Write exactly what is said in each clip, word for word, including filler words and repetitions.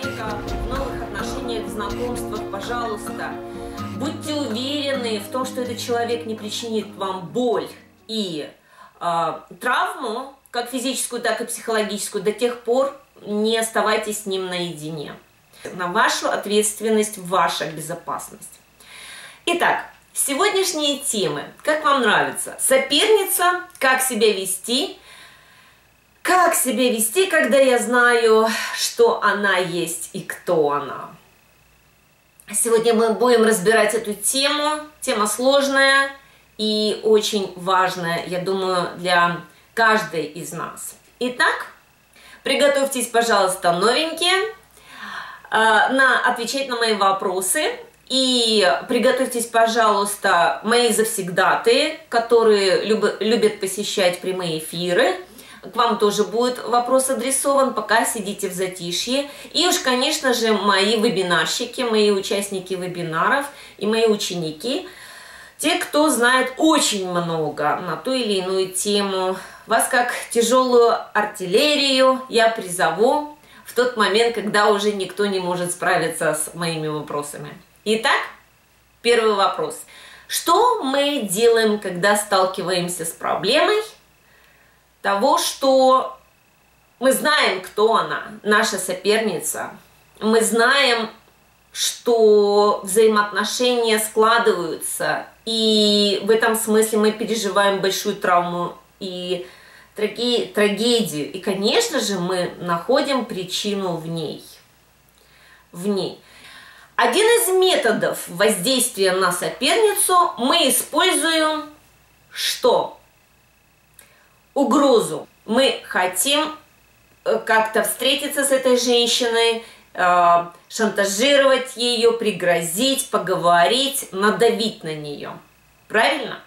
человека в новых отношениях, знакомствах, пожалуйста, будьте уверены в том, что этот человек не причинит вам боль и э, травму, как физическую, так и психологическую. До тех пор не оставайтесь с ним наедине. На вашу ответственность, ваша безопасность. Итак, сегодняшние темы. Как вам нравится? Соперница, как себя вести? Как себя вести, когда я знаю, что она есть и кто она? Сегодня мы будем разбирать эту тему. Тема сложная и очень важная, я думаю, для каждой из нас. Итак, приготовьтесь, пожалуйста, новенькие, на отвечать на мои вопросы. И приготовьтесь, пожалуйста, мои завсегдаты, которые люб, любят посещать прямые эфиры. К вам тоже будет вопрос адресован, пока сидите в затишье. И уж, конечно же, мои вебинарщики, мои участники вебинаров и мои ученики, те, кто знает очень много на ту или иную тему. Вас как тяжелую артиллерию я призову в тот момент, когда уже никто не может справиться с моими вопросами. Итак, первый вопрос. Что мы делаем, когда сталкиваемся с проблемой того, что мы знаем, кто она, наша соперница? Мы знаем, что взаимоотношения складываются, и в этом смысле мы переживаем большую травму и трагедию. И, конечно же, мы находим причину в ней. В ней. Один из методов воздействия на соперницу мы используем что? Угрозу. Мы хотим как-то встретиться с этой женщиной, шантажировать ее, пригрозить, поговорить, надавить на нее. Правильно?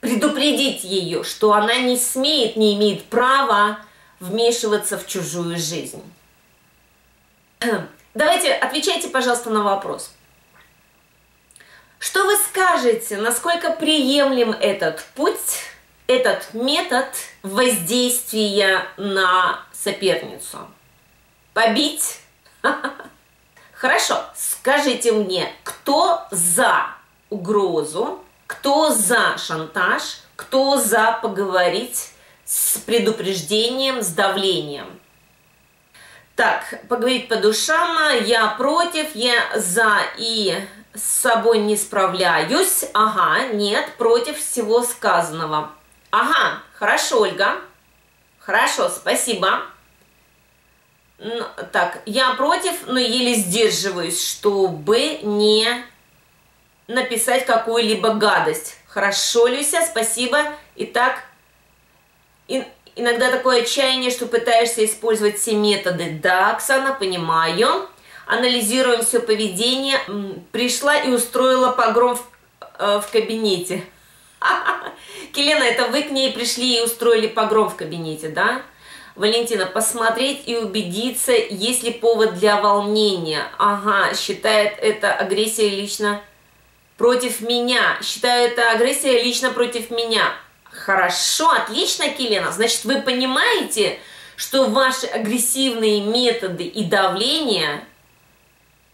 Предупредить ее, что она не смеет, не имеет права вмешиваться в чужую жизнь. Давайте, отвечайте, пожалуйста, на вопрос. Что вы скажете, насколько приемлем этот путь, этот метод воздействия на соперницу? Побить? Хорошо, скажите мне, кто за угрозу, кто за шантаж, кто за поговорить с предупреждением, с давлением? Так, поговорить по душам, я против, я за и с собой не справляюсь. Ага, нет, против всего сказанного. Ага, хорошо, Ольга. Хорошо, спасибо. Так, я против, но еле сдерживаюсь, чтобы не написать какую-либо гадость. Хорошо, Люся, спасибо. Итак, и... иногда такое отчаяние, что пытаешься использовать все методы. Да, Оксана, понимаю. Анализируем все поведение. Пришла и устроила погром в, э, в кабинете. Елена, это вы к ней пришли и устроили погром в кабинете, да? Валентина, посмотреть и убедиться, есть ли повод для волнения. Ага, считает это агрессия лично против меня. Считаю это агрессия лично против меня. Хорошо, отлично, Елена. Значит, вы понимаете, что ваши агрессивные методы и давление,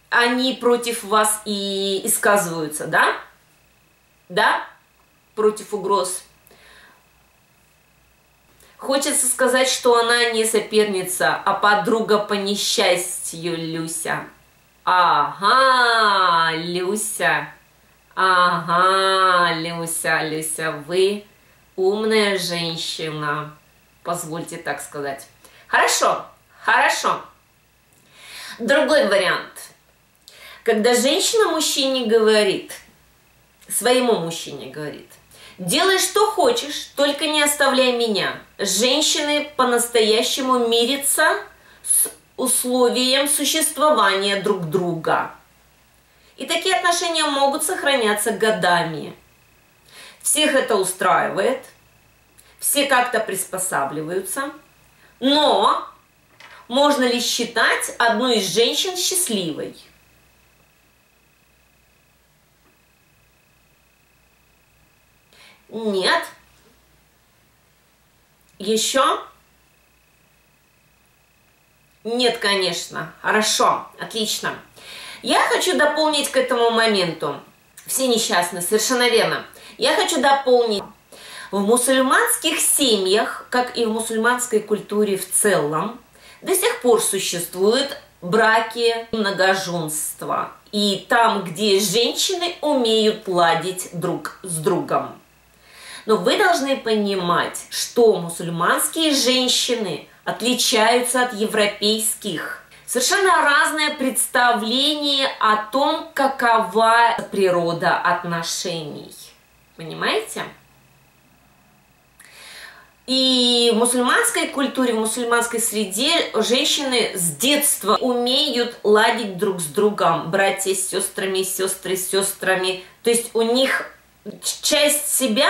они против вас и, и сказываются, да? Да? Против угроз. Хочется сказать, что она не соперница, а подруга по несчастью, Люся. Ага, Люся. Ага, Люся, Люся, вы... умная женщина, позвольте так сказать. Хорошо, хорошо. Другой вариант. Когда женщина мужчине говорит, своему мужчине говорит, делай что хочешь, только не оставляй меня. Женщины по-настоящему мирятся с условием существования друг друга. И такие отношения могут сохраняться годами. Всех это устраивает, все как-то приспосабливаются, но можно ли считать одну из женщин счастливой? Нет. Еще? Нет, конечно. Хорошо, отлично. Я хочу дополнить к этому моменту. Все несчастны, совершенно верно. Я хочу дополнить. В мусульманских семьях, как и в мусульманской культуре в целом, до сих пор существуют браки многоженства. И там, где женщины умеют ладить друг с другом. Но вы должны понимать, что мусульманские женщины отличаются от европейских. Совершенно разное представление о том, какова природа отношений. Понимаете? И в мусульманской культуре, в мусульманской среде женщины с детства умеют ладить друг с другом. Братья с сестрами, сестры с сестрами. То есть у них часть себя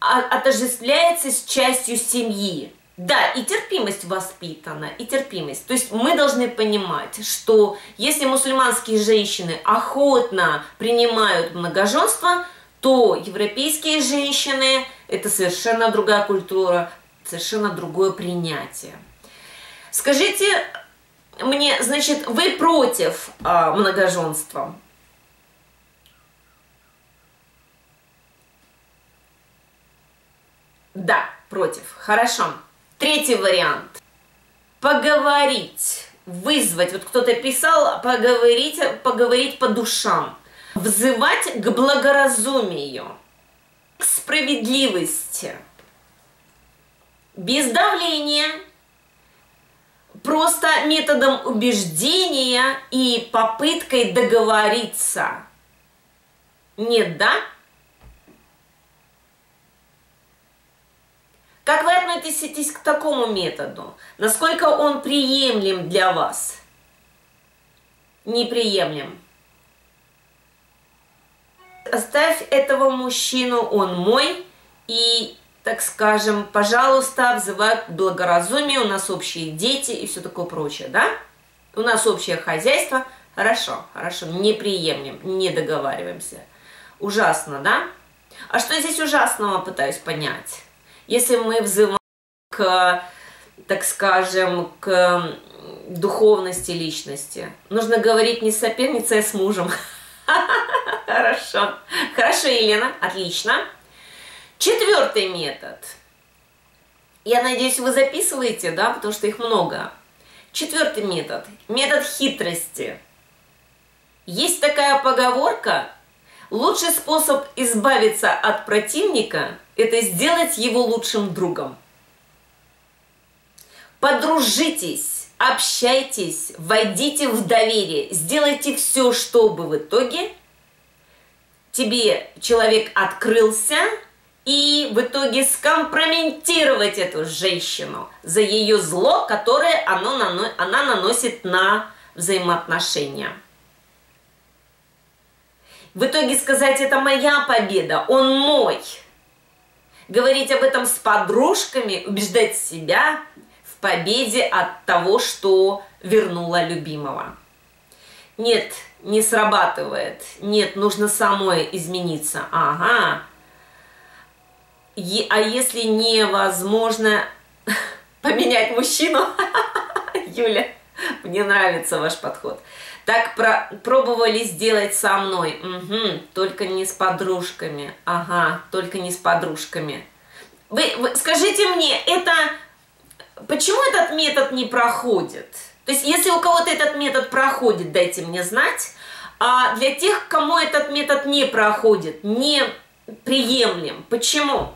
отождествляется с частью семьи. Да, и терпимость воспитана, и терпимость. То есть мы должны понимать, что если мусульманские женщины охотно принимают многоженство, то европейские женщины – это совершенно другая культура, совершенно другое принятие. Скажите мне, значит, вы против а, многоженства? Да, против. Хорошо. Третий вариант. Поговорить, вызвать. Вот кто-то писал, поговорить, поговорить по душам. Взывать к благоразумию, к справедливости, без давления, просто методом убеждения и попыткой договориться. Нет, да? Как вы относитесь к такому методу? Насколько он приемлем для вас? Неприемлем. Оставь этого мужчину, он мой, и, так скажем, пожалуйста, взывай к благоразумию, у нас общие дети и все такое прочее, да? У нас общее хозяйство, хорошо, хорошо, не приемлем, не договариваемся. Ужасно, да? А что здесь ужасного, пытаюсь понять? Если мы взываем к, так скажем, к духовности личности, нужно говорить не с соперницей, а с мужем. Хорошо. Хорошо, Елена, отлично. Четвертый метод. Я надеюсь, вы записываете, да, потому что их много. Четвертый метод. Метод хитрости. Есть такая поговорка. Лучший способ избавиться от противника – это сделать его лучшим другом. Подружитесь, общайтесь, войдите в доверие, сделайте все, чтобы в итоге тебе человек открылся, и в итоге скомпрометировать эту женщину за ее зло, которое она наносит на взаимоотношения. В итоге сказать, это моя победа, он мой. Говорить об этом с подружками, убеждать себя в победе от того, что вернула любимого. Нет, не срабатывает. Нет, нужно самой измениться. Ага. Е- а если невозможно поменять мужчину? Юля, мне нравится ваш подход. Так про пробовали сделать со мной, угу. Только не с подружками, ага, только не с подружками. Вы, вы скажите мне, это почему этот метод не проходит? То есть, если у кого-то этот метод проходит, дайте мне знать. А для тех, кому этот метод не проходит, не приемлем, почему?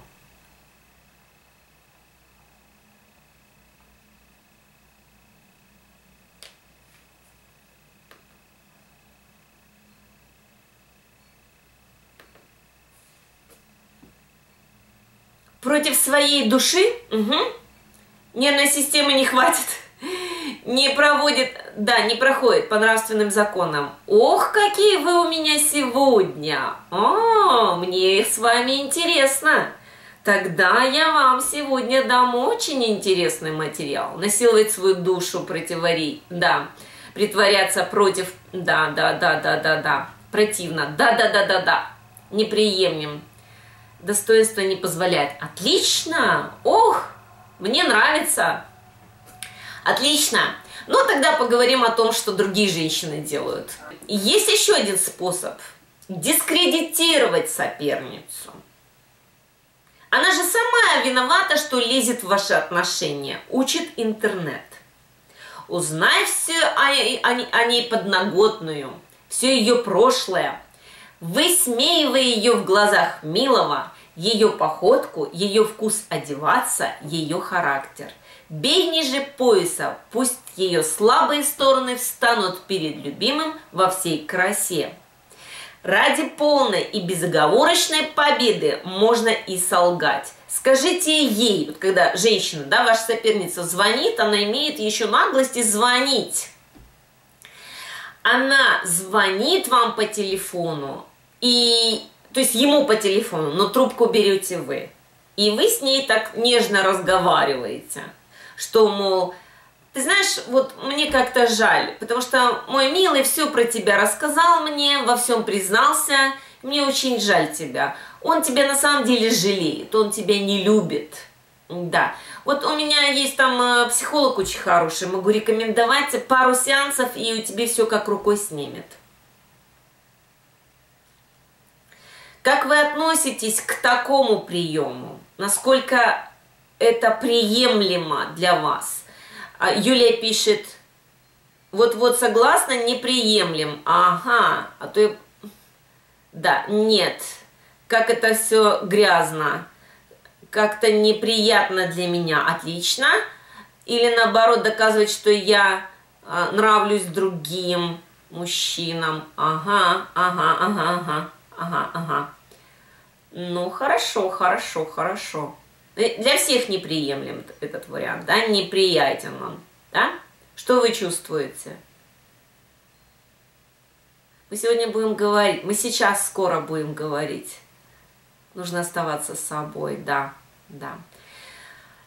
Против своей души, угу. Нервной системы не хватит, не проводит, да, не проходит по нравственным законам. Ох, какие вы у меня сегодня! О, мне с вами интересно. Тогда я вам сегодня дам очень интересный материал. Насиловать свою душу, противорить, да, притворяться против, да, да, да, да, да, да, противно, да, да, да, да, да, неприемлем. Достоинство не позволяет. Отлично! Ох, мне нравится! Отлично! Но тогда поговорим о том, что другие женщины делают. Есть еще один способ – дискредитировать соперницу. Она же сама виновата, что лезет в ваши отношения, учит интернет. Узнай все о, о, о ней подноготную, все ее прошлое, высмеивая ее в глазах милого, ее походку, ее вкус одеваться, ее характер. Бей ниже пояса, пусть ее слабые стороны встанут перед любимым во всей красе. Ради полной и безоговорочной победы можно и солгать. Скажите ей, вот когда женщина, да, ваша соперница звонит, она имеет еще наглость звонить. Она звонит вам по телефону, и, то есть ему по телефону, но трубку берете вы. И вы с ней так нежно разговариваете, что, мол, ты знаешь, вот мне как-то жаль, потому что мой милый все про тебя рассказал мне, во всем признался, мне очень жаль тебя. Он тебя на самом деле жалеет, он тебя не любит. Да, вот у меня есть там психолог очень хороший, могу рекомендовать пару сеансов, и у тебя все как рукой снимет. Как вы относитесь к такому приему? Насколько это приемлемо для вас? Юлия пишет, вот-вот согласна, неприемлем. Ага, а то я... Да, нет, как это все грязно, как-то неприятно для меня, отлично. Или наоборот доказывать, что я нравлюсь другим мужчинам. Ага, ага, ага, ага, ага, ага. Ну, хорошо, хорошо, хорошо. Для всех неприемлем этот вариант, да, неприятен он, да? Что вы чувствуете? Мы сегодня будем говорить, мы сейчас скоро будем говорить. Нужно оставаться собой, да, да.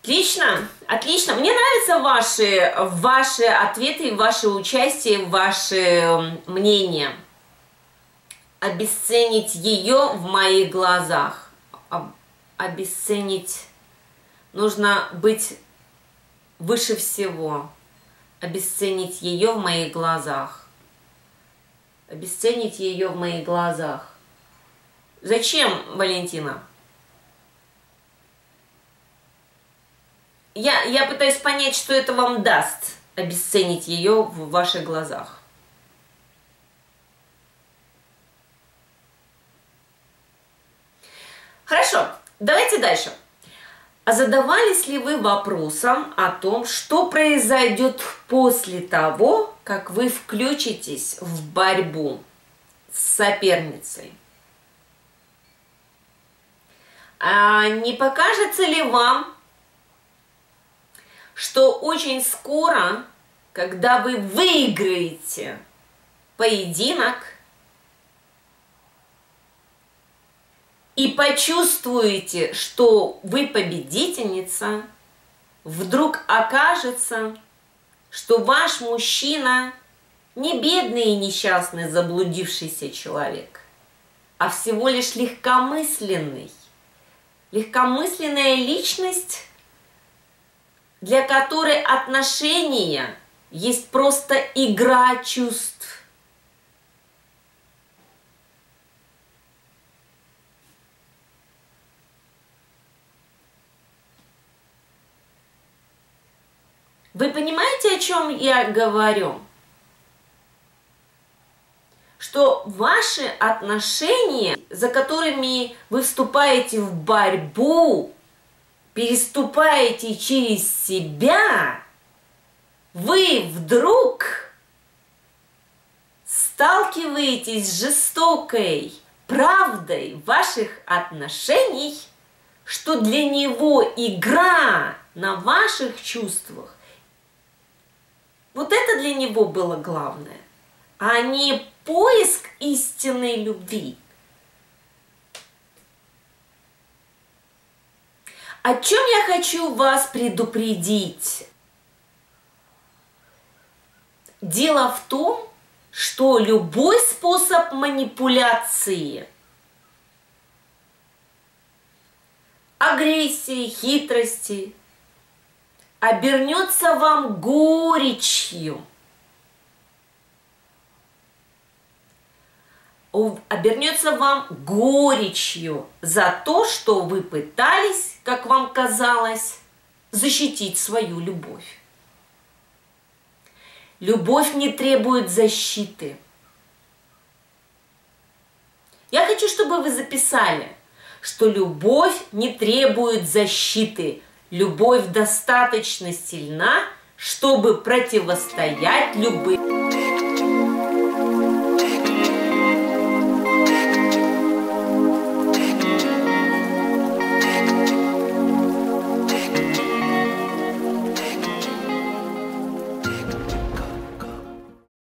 Отлично, отлично. Мне нравятся ваши, ваши ответы, ваше участие, ваше мнение. Обесценить ее в моих глазах. Обесценить. Нужно быть выше всего, обесценить ее в моих глазах. Обесценить ее в моих глазах. Зачем, Валентина? Я, я пытаюсь понять, что это вам даст, обесценить ее в ваших глазах. Хорошо, давайте дальше. А задавались ли вы вопросом о том, что произойдет после того, как вы включитесь в борьбу с соперницей? А не покажется ли вам, что очень скоро, когда вы выиграете поединок и почувствуете, что вы победительница, вдруг окажется, что ваш мужчина не бедный и несчастный заблудившийся человек, а всего лишь легкомысленный, легкомысленная личность, для которой отношения есть просто игра чувств. Вы понимаете, о чем я говорю? Что ваши отношения, за которыми вы вступаете в борьбу, переступаете через себя, вы вдруг сталкиваетесь с жестокой правдой ваших отношений, что для него игра на ваших чувствах. Вот это для него было главное, а не поиск истинной любви. О чем я хочу вас предупредить? Дело в том, что любой способ манипуляции, агрессии, хитрости, обернется вам горечью, обернется вам горечью за то, что вы пытались, как вам казалось, защитить свою любовь. Любовь не требует защиты. Я хочу, чтобы вы записали, что любовь не требует защиты. Любовь достаточно сильна, чтобы противостоять любым.